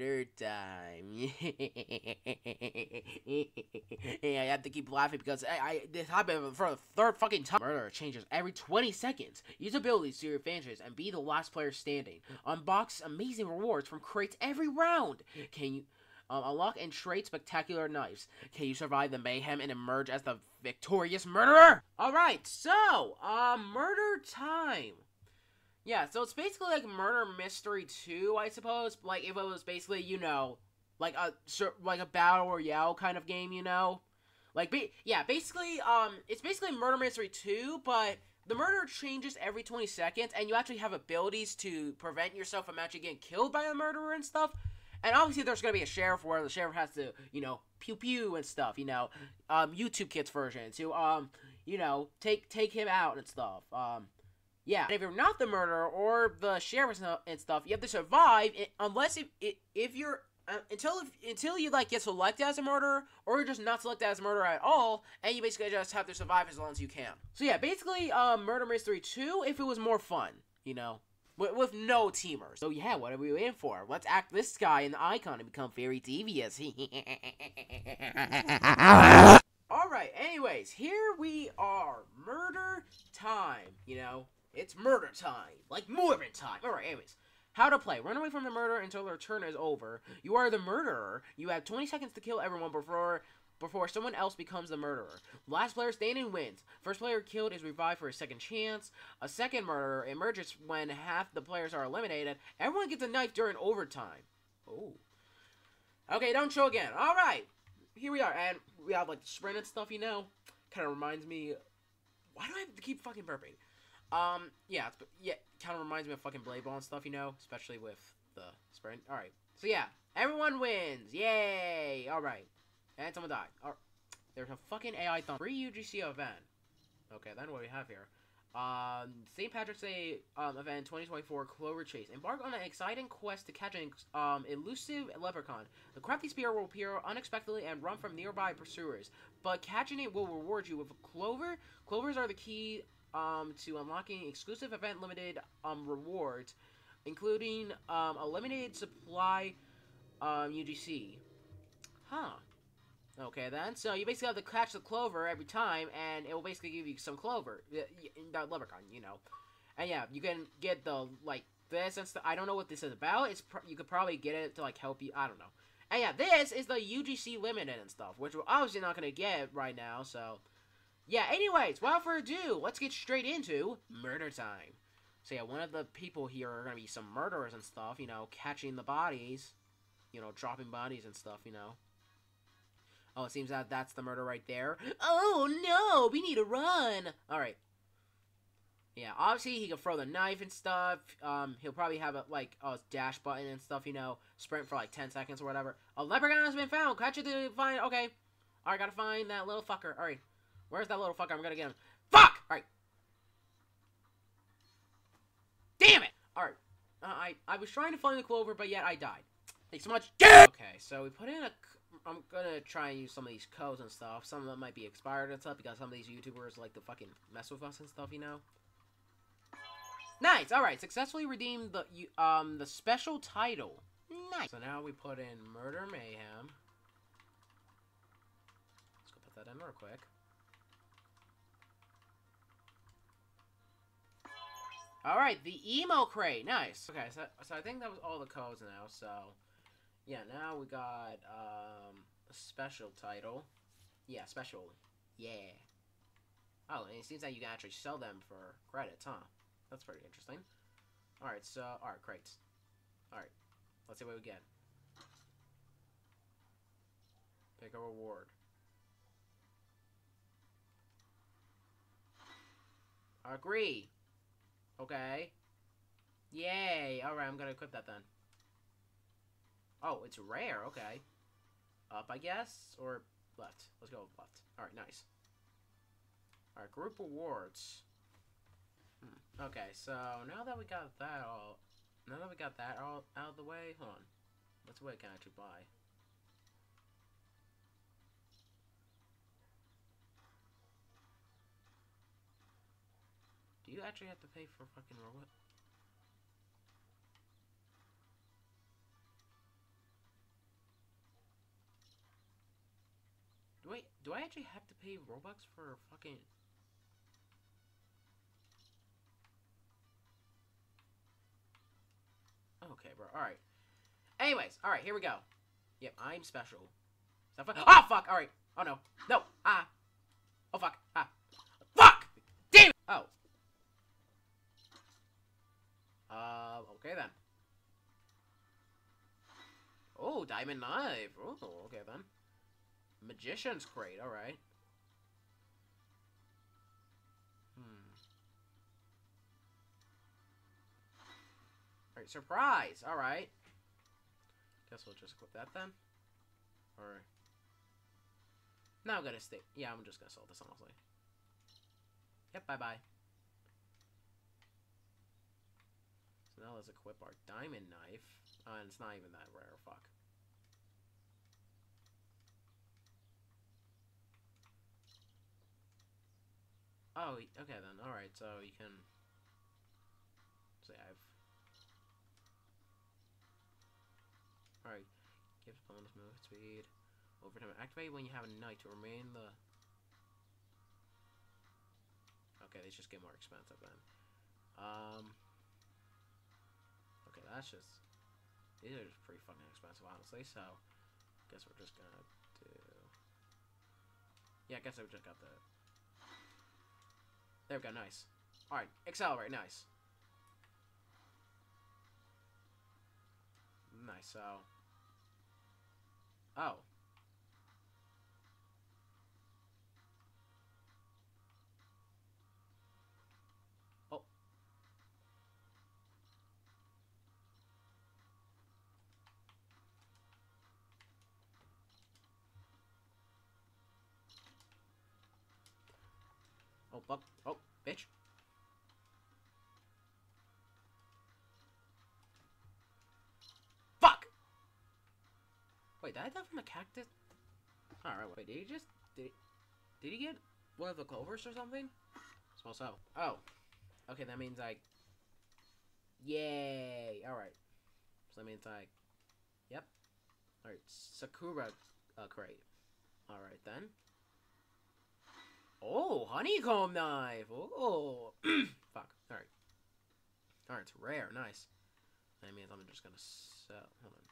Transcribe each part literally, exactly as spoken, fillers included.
murder time. Yeah, I have to keep laughing because I, I this happened for the third fucking time. Murder changes every twenty seconds. Use abilities to your advantage and be the last player standing. Unbox amazing rewards from crates every round. Can you um, unlock and trade spectacular knives? Can you survive the mayhem and emerge as the victorious murderer? All right, so uh, murder time. Yeah, so it's basically like Murder Mystery two, I suppose. Like, if it was basically, you know, like a like a battle royale kind of game, you know? Like, be, yeah, basically, um, it's basically Murder Mystery two, but the murder changes every twenty seconds, and you actually have abilities to prevent yourself from actually getting killed by a murderer and stuff. And obviously there's going to be a sheriff where the sheriff has to, you know, pew-pew and stuff, you know? Um, YouTube Kids version to, um, you know, take, take him out and stuff, um... Yeah, and if you're not the murderer or the sheriff and stuff, you have to survive it, unless if it, if you're uh, until if, until you like get selected as a murderer, or you're just not selected as a murderer at all, and you basically just have to survive as long as you can. So yeah, basically, uh, Murder Mystery two, if it was more fun, you know, with, with no teamers. So yeah, what are we waiting for? Let's act this guy in the icon and become very devious. All right. Anyways, here we are, murder time. You know. It's murder time, like Mormon time. All right, anyways, how to play. Run away from the murderer until their turn is over. You are the murderer. You have twenty seconds to kill everyone before before someone else becomes the murderer. Last player standing wins. First player killed is revived for a second chance. A second murderer emerges when half the players are eliminated. Everyone gets a knife during overtime. Oh. Okay, don't show again. All right, here we are, and we have like sprint and stuff, you know. Kind of reminds me. Why do I have to keep fucking burping? Um, yeah, it's, yeah, kind of reminds me of fucking Blade Ball and stuff, you know, especially with the sprint. All right, so yeah, everyone wins, yay! All right, and someone died. All right. There's a fucking A I thumb. Free U G C event. Okay, then what do we have here? Um, Saint Patrick's Day um, event twenty twenty-four Clover Chase. Embark on an exciting quest to catch an um, elusive leprechaun. The crafty spear will appear unexpectedly and run from nearby pursuers, but catching it will reward you with a clover. Clovers are the key. Um, to unlocking exclusive event limited um, rewards, including um, a limited supply um, U G C. Huh. Okay, then. So you basically have to catch the clover every time, and it will basically give you some clover. That leprechaun, you know. And yeah, you can get the, like, this and stuff. I don't know what this is about. It's pro you could probably get it to, like, help you. I don't know. And yeah, this is the U G C limited and stuff, which we're obviously not going to get right now, so... Yeah, anyways, without further ado, let's get straight into murder time. So yeah, one of the people here are going to be some murderers and stuff, you know, catching the bodies, you know, dropping bodies and stuff, you know. Oh, it seems that that's the murder right there. Oh, no, we need to run. All right. Yeah, obviously he can throw the knife and stuff. Um, he'll probably have, a, like, a dash button and stuff, you know, sprint for, like, ten seconds or whatever. A leprechaun has been found. Catch it to find, okay. All right, got to find that little fucker. All right. Where's that little fucker? I'm gonna get him. Fuck! Alright. Damn it! Alright. Uh, I, I was trying to find the clover, but yet I died. Thanks so much. Okay, so we put in a... I'm gonna try and use some of these codes and stuff. Some of them might be expired and stuff, because some of these YouTubers like to fucking mess with us and stuff, you know? Nice! Alright, successfully redeemed the um the special title. Nice! So now we put in Murder Mayhem. Let's go put that in real quick. Alright, the emo crate. Nice. Okay, so, so I think that was all the codes now, so... Yeah, now we got, um... a special title. Yeah, special. Yeah. Oh, and it seems that you can actually sell them for credits, huh? That's pretty interesting. Alright, so... Alright, crates. Alright. Let's see what we get. Pick a reward. Agree! Okay. Yay. Alright, I'm gonna equip that then. Oh, it's rare. Okay. Up, I guess? Or left? Let's go with left. Alright, nice. Alright, group awards. Hmm. Okay, so now that we got that all... Now that we got that all out of the way... Hold on. What's what I can actually buy? You actually have to pay for fucking robot. Do I actually have to pay Robux for fucking... Okay, bro. Alright. Anyways. Alright, here we go. Yep, I'm special. Is that fuck? Oh, fuck! Alright. Oh, no. No. Ah. Oh, fuck. Ah. Fuck! Damn it! Oh. Uh, okay then. Oh, diamond knife. Oh, okay then. Magician's crate, alright. Hmm. Alright, surprise! Alright. Guess we'll just equip that then. Or... No, I'm gonna stay. Yeah, I'm just gonna sell this, honestly. Yep, bye-bye. So now let's equip our diamond knife. Oh, and it's not even that rare, fuck. Oh, okay then. Alright, so you can... Say I've... Alright. Gives bonus move speed. Overtime. Activate when you have a knight to remain the... Okay, these just get more expensive then. Um... Okay, that's just... These are just pretty fucking expensive, honestly, so... I guess we're just gonna do... Yeah, I guess I just got the... There we go, nice. Alright, accelerate, nice. Nice, so... Oh. Oh. Oh, fuck. Oh. Bitch. Fuck! Wait, did I die from a cactus? Alright, wait, did he just... Did he, did he get one of the clovers or something? Suppose so. Oh. Okay, that means I... Yay! Alright. So that means I... Yep. Alright, Sakura uh, crate. Alright, then. Oh, honeycomb knife! Oh, fuck. Alright. Alright, it's rare. Nice. That means I'm just gonna sell. Hold on.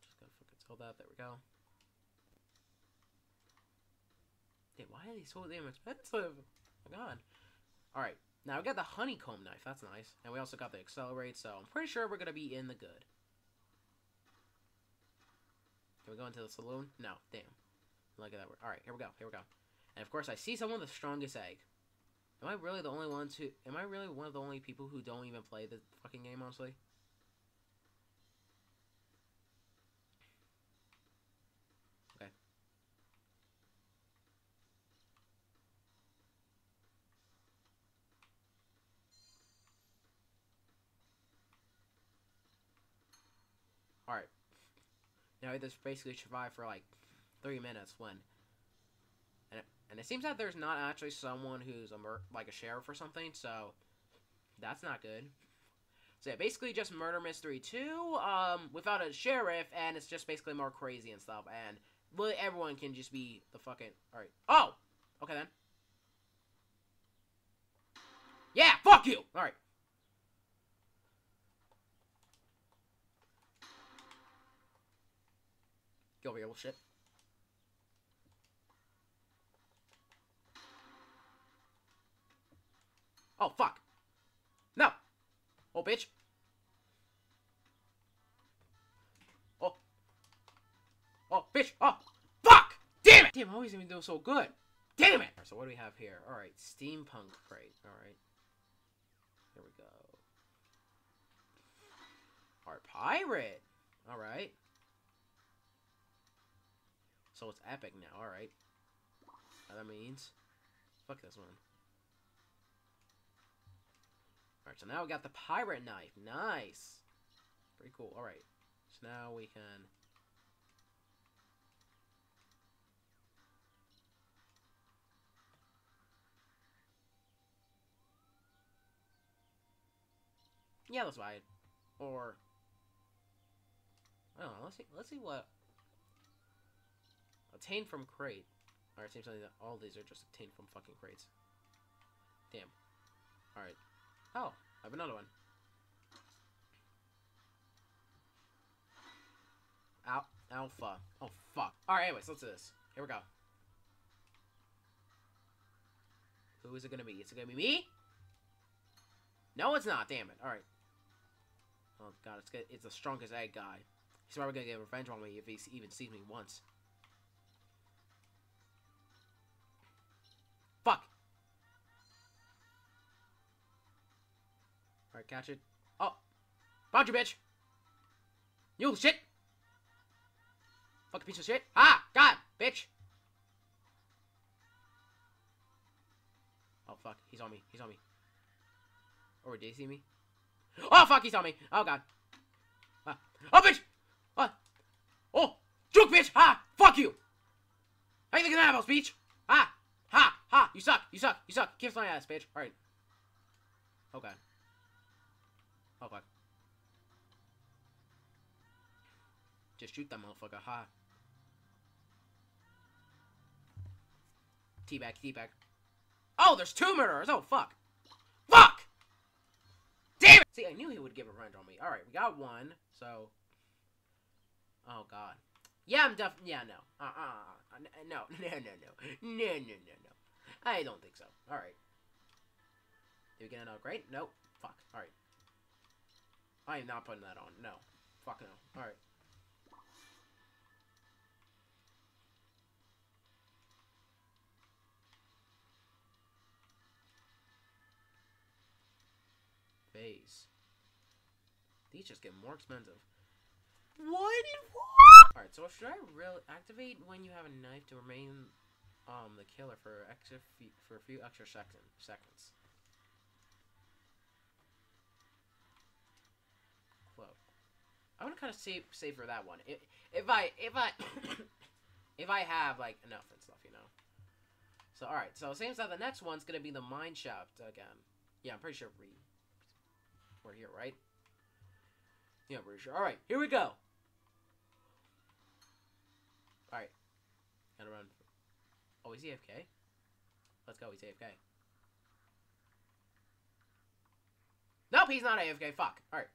Just gotta fucking sell that. There we go. Dude, why are they so damn expensive? Oh my god. Alright. Now we got the honeycomb knife. That's nice. And we also got the accelerate, so I'm pretty sure we're gonna be in the good. Can we go into the saloon? No. Damn. Look at that word. Alright, here we go. Here we go. And of course, I see someone with the strongest egg. Am I really the only one to... Am I really one of the only people who don't even play this fucking game, honestly? Okay. Alright. Now I just basically survived for like three minutes when, and it, and it seems that there's not actually someone who's a mur like a sheriff or something, so that's not good. So yeah, basically just Murder Mystery two, um, without a sheriff, and it's just basically more crazy and stuff, and really everyone can just be the fucking all right. Oh, okay then. Yeah, fuck you. All right. Over here, shit. Oh, fuck. No. Oh, bitch. Oh. Oh, bitch. Oh, fuck. Damn it. Damn, how is he even doing so good? Damn it. So what do we have here? All right, steampunk crate. All right. Here we go. Our pirate. All right. So it's epic now, alright. That means... Fuck this one. Alright, so now we got the pirate knife. Nice! Pretty cool, alright. So now we can... Yeah, let's buy it. Or I don't know. Let's see. Let's see what obtained from crate. All right, seems like that all these are just obtained from fucking crates. Damn. All right. Oh, I have another one. Al alpha. Oh fuck. All right. Anyways, let's do this. Here we go. Who is it gonna be? Is it gonna be me? No, it's not. Damn it. All right. Oh god, it's good. It's the strongest egg guy. He's probably gonna get revenge on me if he even sees me once. Fuck. All right, catch it. Oh, found you, bitch. You shit. Fucking piece of shit. Ah, god, bitch. Oh fuck, he's on me. He's on me. Or did he see me? Oh fuck, he saw me! Oh god! Ah. Oh bitch! Ah. Oh, juke bitch! Ha! Ah. Fuck you! How you thinking that about speech? Ah! Ha! Ha! You suck! You suck! You suck! Keep slamming ass, bitch! All right. Oh god. Oh fuck. Just shoot that motherfucker! Ha! Teabag! Teabag! Oh, there's two murderers! Oh fuck! Fuck! Damn it! See, I knew he would give a revenge on me. Alright, we got one, so... Oh, God. Yeah, I'm def- Yeah, no. Uh-uh. No, no, no, no. No, no, no, no. I don't think so. Alright. Did we get another crate? Nope. Fuck. Alright. I am not putting that on. No. Fuck no. Alright. Base. These just get more expensive. What? All right. So should I really activate when you have a knife to remain, um, the killer for extra few, for a few extra second, seconds? Close. I want to kind of save save for that one. If if I if I if I have like enough and stuff, you know. So all right. So it seems that the next one's gonna be the mine shaft again. Yeah, I'm pretty sure we. We're here, right? Yeah, we're sure. Alright, here we go! Alright. Gotta run. Oh, he's A F K? Let's go, he's A F K. Nope, he's not A F K. Fuck. Alright.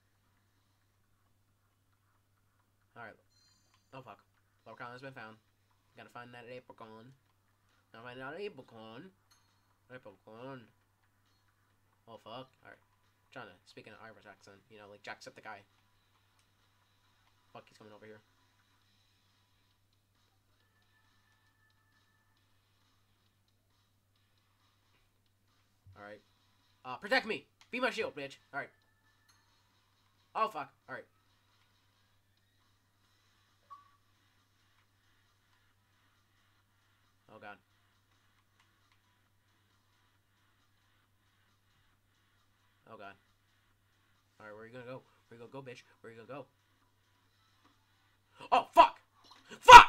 Alright. Oh, fuck. Leprechaun has been found. Gotta find that Apricon. Gotta find out Apricon. Apricon. Oh, fuck. Alright. Trying to speak in an Irish accent, you know, like Jacksepticeye. Fuck, he's coming over here. Alright. Uh, protect me! Be my shield, bitch! Alright. Oh, fuck. Alright. Oh, God. Oh god. Alright, where are you gonna go? Where you gonna go, bitch? Where you gonna go? Oh, fuck! Fuck!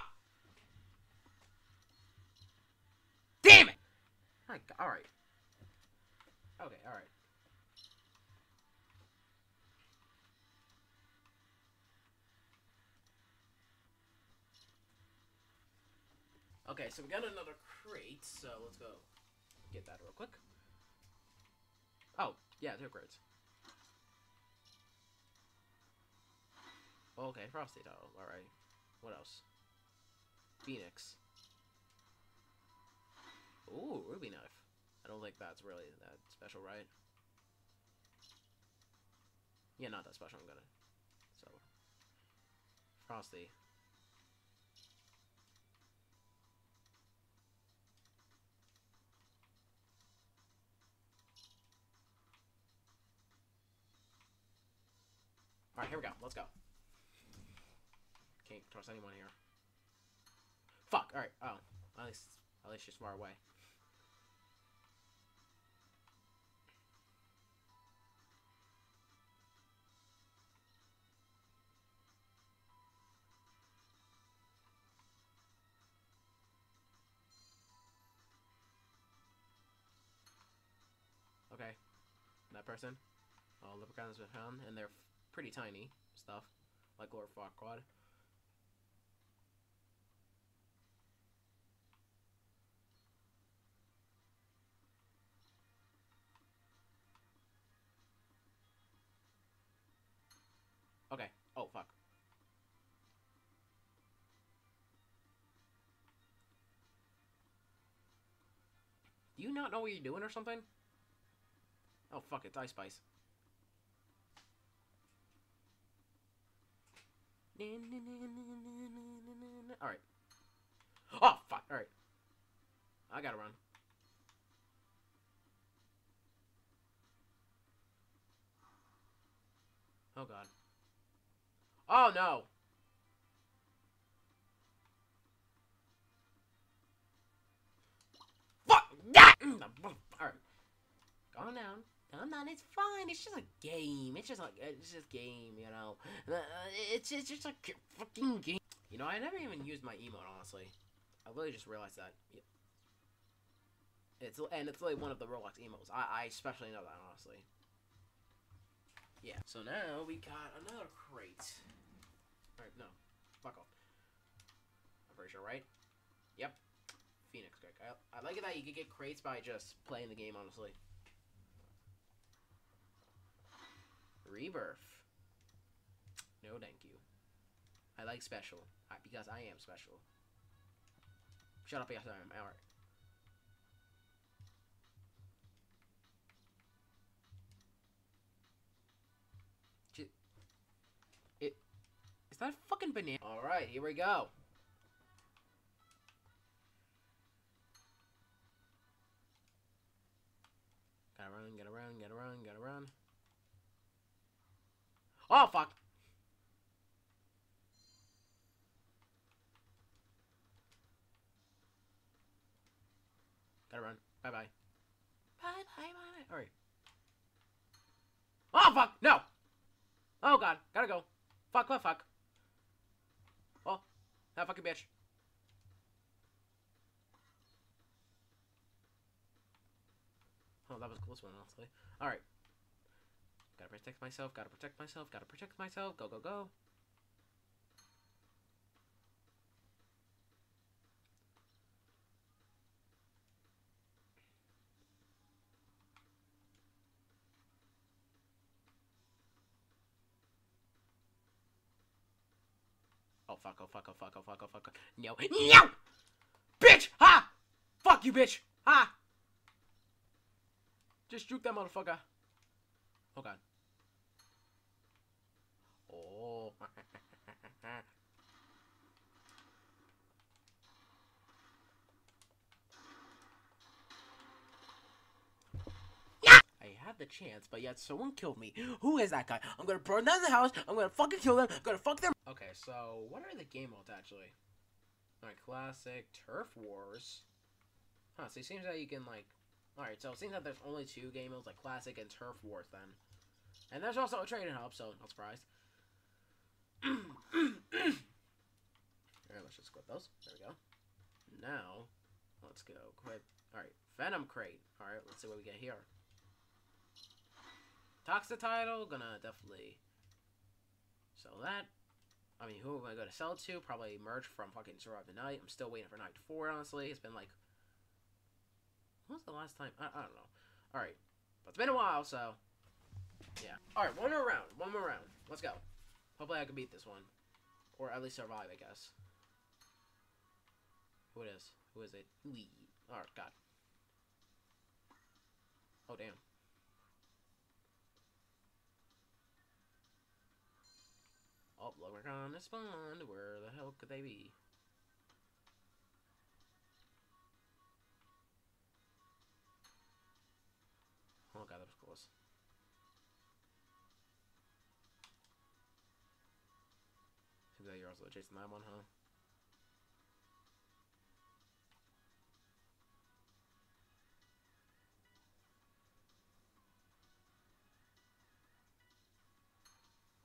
Damn it! My god, alright. Okay, alright. Okay, so we got another crate, so let's go get that real quick. Oh, yeah, they're great. Okay, Frosty Doll, alright. What else? Phoenix. Ooh, Ruby Knife. I don't think that's really that special, right? Yeah, not that special, I'm gonna... So... Frosty. Alright, here we go. Let's go. Can't trust anyone here. Fuck! Alright. Oh. At least, at least she's far away. Okay. That person. Oh, Leprechaun has been found, and they're pretty tiny stuff, like Lord Farquaad. Okay. Oh, fuck. Do you not know what you're doing or something? Oh, fuck. It's Ice Spice. Alright. Oh, fuck. Alright. I gotta run. Oh, God. Oh, no. Fuck. Alright. Calm down. Calm down. It's fine. It's just a game. It's just like, it's just game, you know. It's just, it's just a fucking game. You know, I never even used my emote, honestly. I really just realized that. It's, and it's like one of the Roblox emotes. I, I especially know that, honestly. Yeah. So now we got another crate. Alright, no. Fuck off. I'm pretty sure, right? Yep. Phoenix Crick. I, I like it that you can get crates by just playing the game, honestly. Rebirth. No, thank you. I like special. I, because I am special. Shut up, yes, I am. Alright. Is that a fucking banana? Alright, here we go. Gotta run, gotta run, gotta run, gotta run. Oh, fuck! Gotta run. Bye-bye. Bye-bye-bye. Alright. Oh, fuck! No! Oh, God. Gotta go. Fuck, fuck, fuck. Oh, that fucking bitch. Oh, that was a close one, honestly. Alright. Gotta protect myself, gotta protect myself, gotta protect myself. Go, go, go. Oh, fuck, oh, fuck, oh, fuck, oh, fuck, oh, fuck, oh. No. No! Bitch! Ha! Fuck you, bitch! Ha! Just juke that motherfucker. Oh, God. Oh. I had the chance, but yet someone killed me. Who is that guy? I'm gonna burn down the house. I'm gonna fucking kill them. I'm gonna fuck them. Okay, so what are the game modes actually? Alright, classic turf wars. Huh? So it seems that you can like. Alright, so it seems that there's only two game modes, like classic and turf wars, then. And there's also a trading hub, so not surprised. Alright, let's just equip those. There we go. Now, let's go equip. Alright, Venom Crate. Alright, let's see what we get here. Toxititle, gonna definitely sell that. I mean, who am I gonna sell to? Probably merch from fucking Zora of the Night. I'm still waiting for night four, honestly. It's been like, when was the last time? I, I don't know. Alright, but it's been a while, so yeah. Alright, one more round, one more round. Let's go. Hopefully I can beat this one. Or at least survive, I guess. Who it is? Who is it? Wee. Alright, God. Oh, damn. Oh, look, we're gonna spawn. Where the hell could they be? Oh, God, that was close. Seems like you're also chasing that one, huh?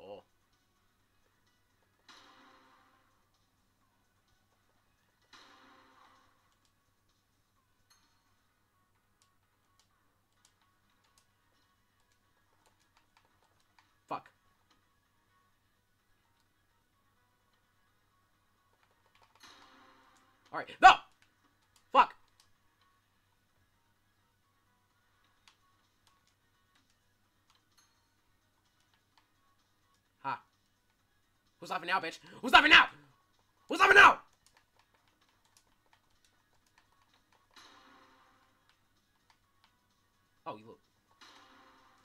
Oh. Alright. No! Fuck! Ha. Who's laughing now, bitch? Who's laughing now? Who's laughing now? Oh, you look.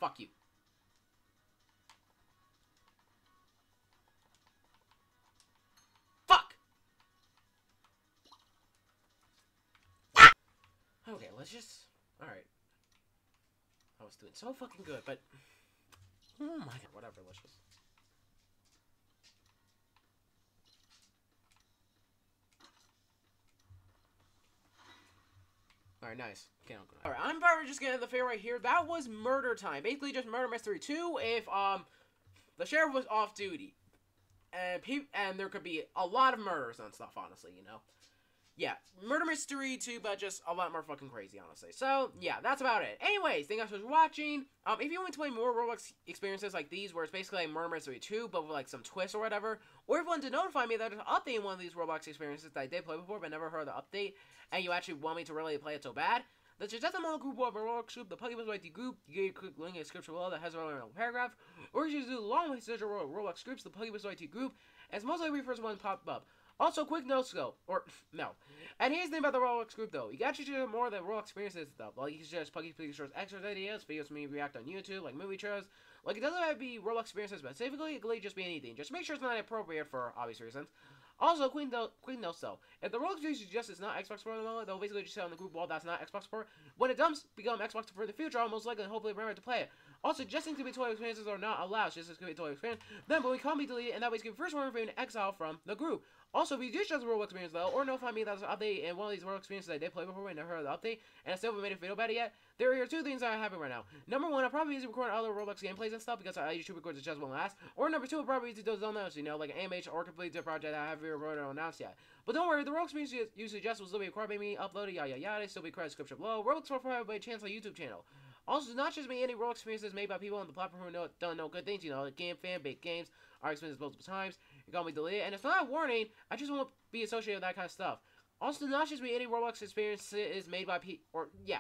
Fuck you. Okay, let's just... Alright. I was doing so fucking good, but... Oh my god, whatever, let's just... Alright, nice. Okay, I'm gonna... Alright, I'm probably just gonna end the video right here. That was Murder Time. Basically just Murder Mystery two if, um... the sheriff was off duty. And pe and there could be a lot of murders and stuff, honestly, you know? Yeah, Murder Mystery two, but just a lot more fucking crazy, honestly. So, yeah, that's about it. Anyways, thank you guys for watching. Um, if you want to play more Roblox experiences like these, where it's basically like Murder Mystery two, but with, like, some twists or whatever, or if you want to notify me that I'm updating one of these Roblox experiences that I did play before, but never heard the update, and you actually want me to really play it so bad, that's just a small group of Roblox group, the PuggyPugsonYT group, you get a quick link in the description below that has a little paragraph, or you just do along with such Roblox groups, the PuggyPugsonYT group, and it's most likely the first one to pop up. Also, quick notes though, or no. And here's the thing about the Roblox group though. You got to do more than Roblox experiences stuff. Like you can suggest Puggy Puggy Shorts, extra videos, videos me react on YouTube, like movie trailers. Like it doesn't have to be Roblox experiences specifically. It could just be anything. Just make sure it's not appropriate for obvious reasons. Also, quick note, quick notes though. If the Roblox group suggests it's not Xbox for the moment, they'll basically just say on the group wall that's not Xbox for. When it dumps, become Xbox for the future. I'll most likely hopefully remember to play it. Also, suggesting to be toy experiences are not allowed. Just as to be toy experience, then but we can't be deleted, and that way it's first warning for an exile from the group. Also, if you do show us a Roblox experience though, or notify me that's an update and one of these Roblox experiences I did play before and I heard the update, and I still haven't made a video about it yet, there are two things that are happening right now. Number one, I probably need to record other Roblox gameplays and stuff because I usually record the just one last. Or number two, I probably need to do something else, you know, like an animation or complete a project that I haven't recorded or announced yet. But don't worry, the Roblox experience you suggest will still be required by me, uploaded, yada yada yada, still be credit description below. Roblox for private by chance on YouTube channel. Also, not just me, any Roblox experiences made by people on the platform who know, don't know good things, you know, like game fan, big games, our experiences multiple times, you got me deleted, and it's not a warning, I just won't be associated with that kind of stuff. Also, not just me, any Roblox experiences made by people, or, yeah,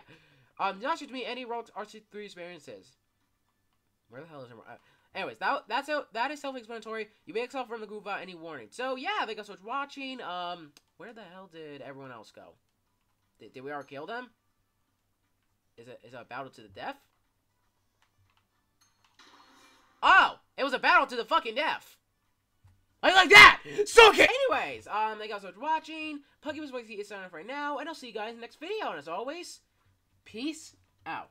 um, not just me, any Roblox R C three experiences. Where the hell is it? Uh, anyways, that, that's out, that is self-explanatory, you may excel from the group without any warning. So, yeah, thank you so much for watching, um, where the hell did everyone else go? Did, did we already kill them? Is it, is it a battle to the death? Oh! It was a battle to the fucking death! I like that! So good! Anyways, um, thank you guys so much for watching. PuggyPugsonYT is signing off right now, and I'll see you guys in the next video. And as always, peace out.